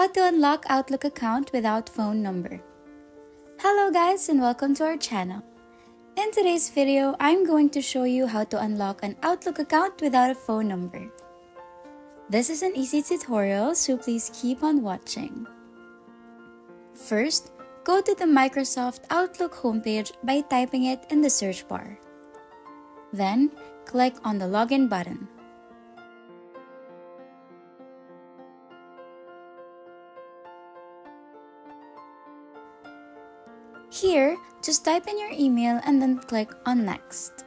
How to unlock Outlook account without phone number. Hello guys and welcome to our channel. In today's video, I'm going to show you how to unlock an Outlook account without a phone number. This is an easy tutorial, so please keep on watching. First, go to the Microsoft Outlook homepage by typing it in the search bar. Then, click on the login button. Here, just type in your email and then click on Next.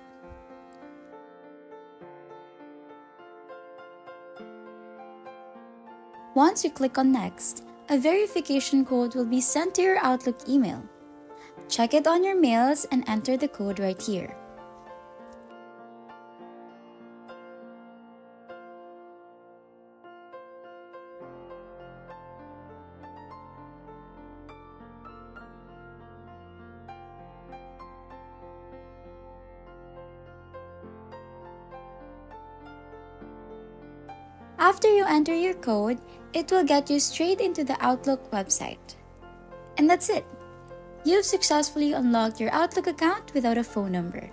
Once you click on Next, a verification code will be sent to your Outlook email. Check it on your mails and enter the code right here. After you enter your code, it will get you straight into the Outlook website. And that's it! You've successfully unlocked your Outlook account without a phone number.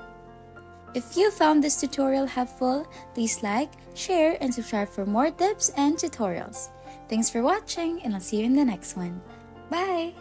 If you found this tutorial helpful, please like, share, and subscribe for more tips and tutorials. Thanks for watching, and I'll see you in the next one. Bye!